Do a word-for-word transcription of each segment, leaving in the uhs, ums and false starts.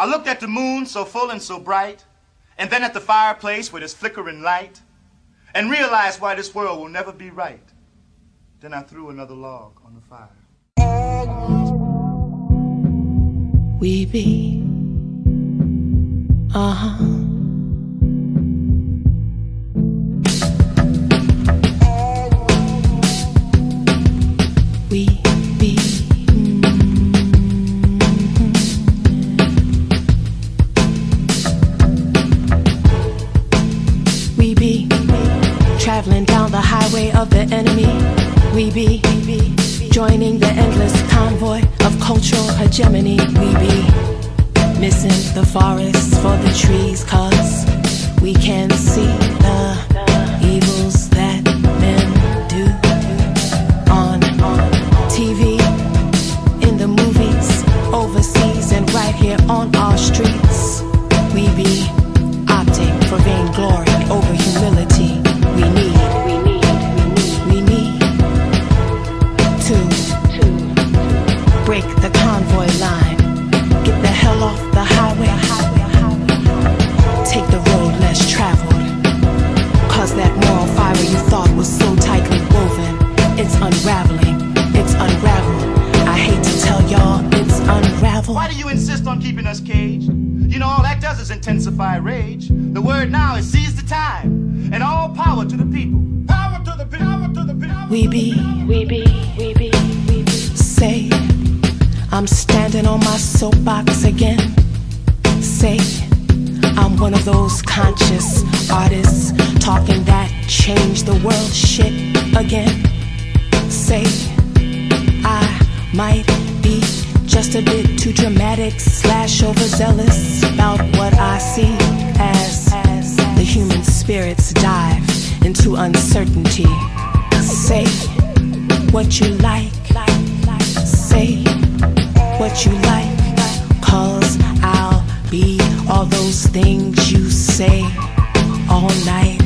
I looked at the moon so full and so bright, and then at the fireplace with its flickering light, and realized why this world will never be right. Then I threw another log on the fire. We be, uh-huh. Traveling down the highway of the enemy, we be joining the endless convoy of cultural hegemony. We be missing the forest for the trees, cause we can see the evils that men do on T V, in the movies, overseas, and right here on our streets. We be opting for vainglory over humility. We need, we need, we need, we need to, to break the convoy line. Get the hell off the highway, highway, highway. Take the road less traveled, cause that moral fiber you thought was so tightly woven, it's unraveling, it's unraveled. I hate to tell y'all, it's unraveled. Why do you insist on keeping us caged? You know all that does is intensify rage. The word now is seize the time. And all power to the people. Power to the people. Power to the people. We be, we be, we be, we be. Say, I'm standing on my soapbox again. Say, I'm one of those conscious artists talking that change the world shit again. Say, I might be just a bit too dramatic slash overzealous about what I see as the human spirits dive into uncertainty. Say what you like, say what you like, cause I'll be all those things you say all night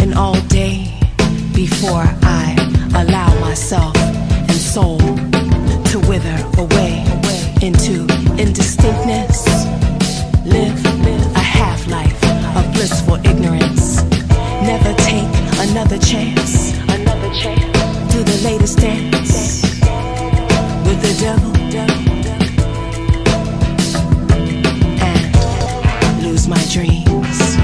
and all day before I allow myself and soul to wither away into indistinctness. Live a half-life of blissful ignorance. Never take another chance. Another chance. Do the latest dance with the devil, and lose my dreams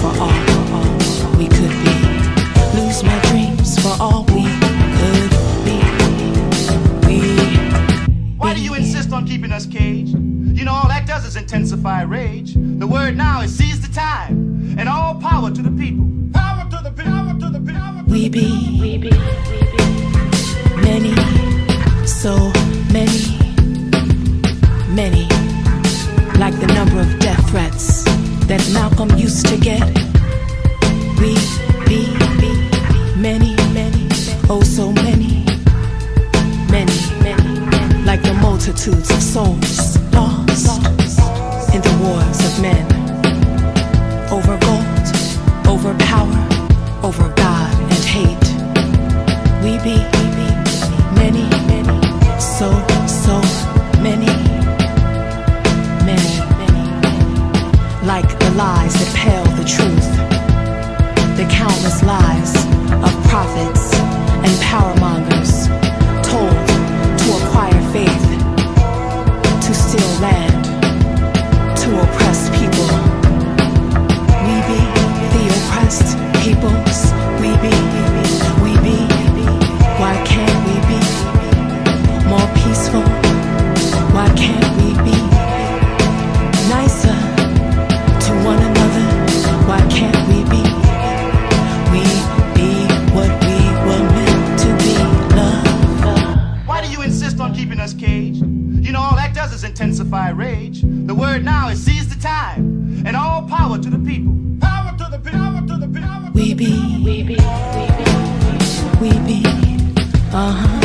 for all, all we could be. Lose my dreams for all we could be. We. Why do you insist on keeping us caged? You know all that does is intensify rage. The word now is seize the time, and all power to the people. Power to the power to the power. We be, we be, we be many, so many, many, like the number of death threats that Malcolm used to get. We be, be many, many, oh so many, many, many, like the multitudes of souls lost in the wars of men, over gold, over power, over God and hate. We be many, many, so, so many, many, like the lies that pale the truth, the countless lies of prophets and powermongers told to acquire faith, to steal land, to oppress people. We be the oppressed peoples. We be, we be. Why can't we be more peaceful? Why can't we be nicer to one another? Why can't we be? We be what we were meant to be. Love. Why do you insist on keeping us caged? You know all that does is intensify rage. The word now is seize the time, and all power to the people. Power to the power to the power. We be, we be, we be, we be, uh huh.